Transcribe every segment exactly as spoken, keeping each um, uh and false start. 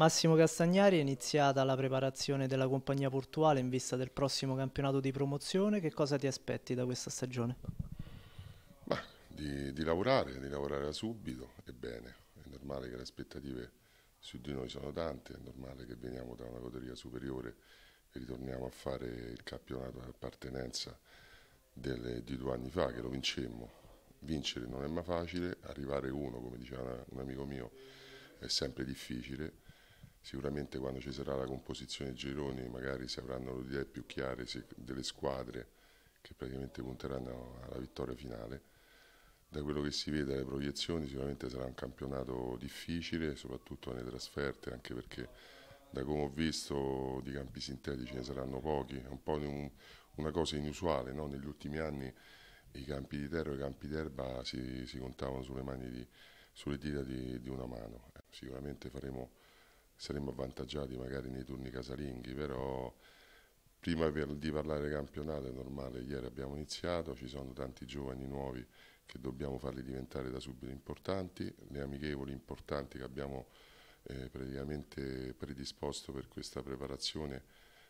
Massimo Castagnari, è iniziata la preparazione della compagnia portuale in vista del prossimo campionato di promozione. Che cosa ti aspetti da questa stagione? Beh, di, di lavorare, di lavorare da subito e bene. È normale che le aspettative su di noi sono tante, è normale che veniamo da una categoria superiore e ritorniamo a fare il campionato d'appartenenza di due anni fa che lo vincemmo. Vincere non è mai facile, arrivare uno, come diceva una, un amico mio, è sempre difficile. Sicuramente quando ci sarà la composizione dei gironi magari si avranno le idee più chiare delle squadre che praticamente punteranno alla vittoria finale. Da quello che si vede dalle proiezioni sicuramente sarà un campionato difficile, soprattutto nelle trasferte, anche perché da come ho visto di campi sintetici ne saranno pochi. È un po' un, una cosa inusuale, no? Negli ultimi anni i campi di terra e i campi d'erba si, si contavano sulle, mani di, sulle dita di, di una mano. Sicuramente faremo... saremmo avvantaggiati magari nei turni casalinghi, però prima per, di parlare campionato è normale, ieri abbiamo iniziato, ci sono tanti giovani nuovi che dobbiamo farli diventare da subito importanti, le amichevoli importanti che abbiamo eh, praticamente predisposto per questa preparazione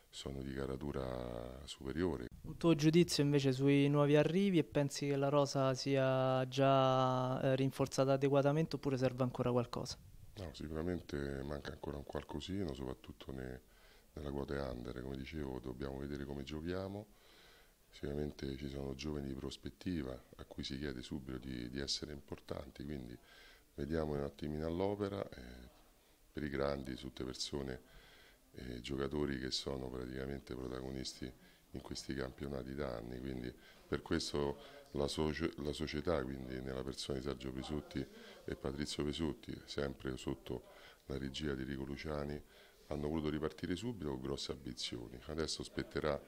sono di caratura superiore. Un tuo giudizio invece sui nuovi arrivi, e pensi che la rosa sia già eh, rinforzata adeguatamente oppure serve ancora qualcosa? No, sicuramente manca ancora un qualcosino, soprattutto ne, nella quota under, come dicevo dobbiamo vedere come giochiamo, sicuramente ci sono giovani di prospettiva a cui si chiede subito di, di essere importanti, quindi vediamo un attimino all'opera, eh, per i grandi, tutte persone e eh, giocatori che sono praticamente protagonisti in questi campionati da anni, quindi per questo la, socio, la società, quindi nella persona di Sergio Pesutti e Patrizio Pesutti, sempre sotto la regia di Rico Luciani, hanno voluto ripartire subito con grosse ambizioni. Adesso spetterà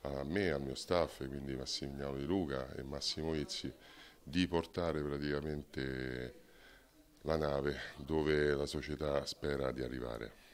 a me, al mio staff, quindi Massimiliano Di Luca e Massimo Izzi, di portare praticamente la nave dove la società spera di arrivare.